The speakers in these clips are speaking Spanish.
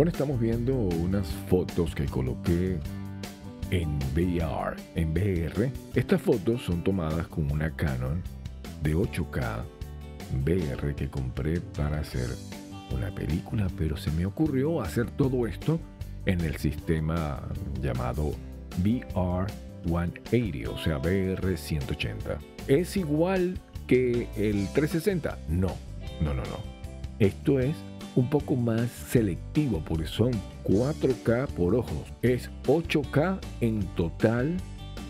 Bueno, estamos viendo unas fotos que coloqué en VR, en VR. Estas fotos son tomadas con una Canon de 8K VR que compré para hacer una película, pero se me ocurrió hacer todo esto en el sistema llamado VR 180, o sea, VR 180. ¿Es igual que el 360? No. Esto es un poco más selectivo porque son 4K por ojos. Es 8K en total,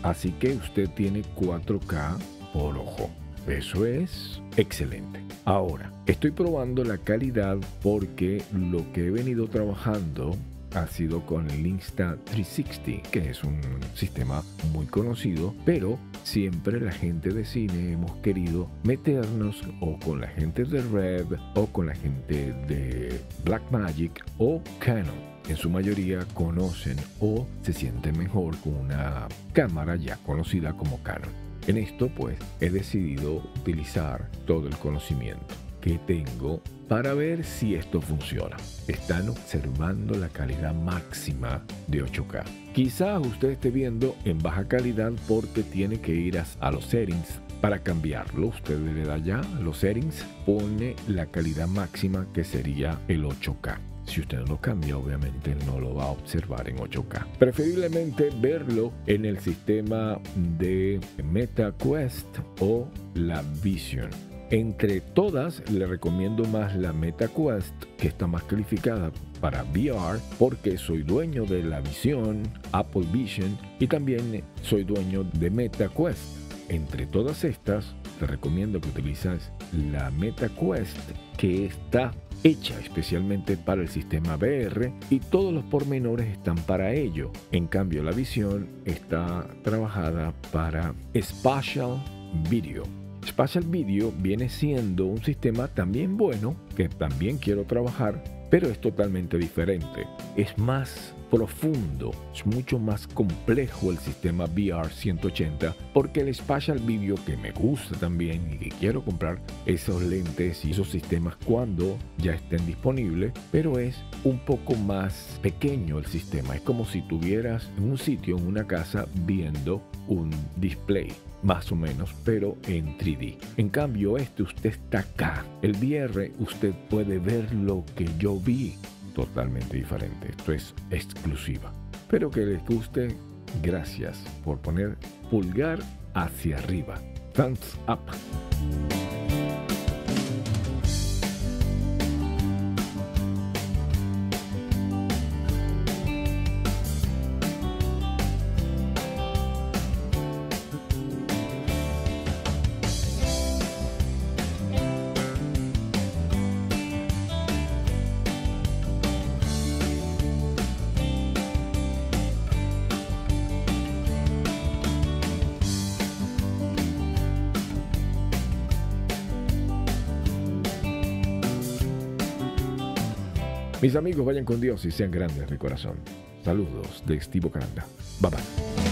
así que usted tiene 4K por ojo. Eso es excelente. Ahora, estoy probando la calidad porque lo que he venido trabajando ha sido con el Insta360, que es un sistema muy conocido, pero siempre la gente de cine hemos querido meternos o con la gente de Red o con la gente de Blackmagic o Canon. En su mayoría conocen o se sienten mejor con una cámara ya conocida como Canon. En esto pues he decidido utilizar todo el conocimiento que tengo para ver si esto funciona. Están observando la calidad máxima de 8K. Quizás usted esté viendo en baja calidad porque tiene que ir a los settings para cambiarlo. Usted le da ya a los settings, pone la calidad máxima que sería el 8K. Si usted no lo cambia, obviamente no lo va a observar en 8K. Preferiblemente verlo en el sistema de Meta Quest o la Vision. Entre todas, le recomiendo más la Meta Quest, que está más calificada para VR, porque soy dueño de la Vision, Apple Vision, y también soy dueño de Meta Quest. Entre todas estas, te recomiendo que utilices la Meta Quest, que está hecha especialmente para el sistema VR y todos los pormenores están para ello. En cambio, la Vision está trabajada para Spatial Video. Spatial Video viene siendo un sistema también bueno, que también quiero trabajar, pero es totalmente diferente. Es más profundo, es mucho más complejo el sistema VR 180, porque el Spatial Video, que me gusta también y que quiero comprar esos lentes y esos sistemas cuando ya estén disponibles, pero es un poco más pequeño el sistema. Es como si tuvieras en un sitio, en una casa, viendo un display, más o menos, pero en 3D. En cambio, este usted está acá. El VR usted puede ver lo que yo vi. Totalmente diferente. Esto es exclusiva. Espero que les guste. Gracias por poner pulgar hacia arriba. Thumbs up. Mis amigos, vayan con Dios y sean grandes de corazón. Saludos de Steve Caranda. Bye bye.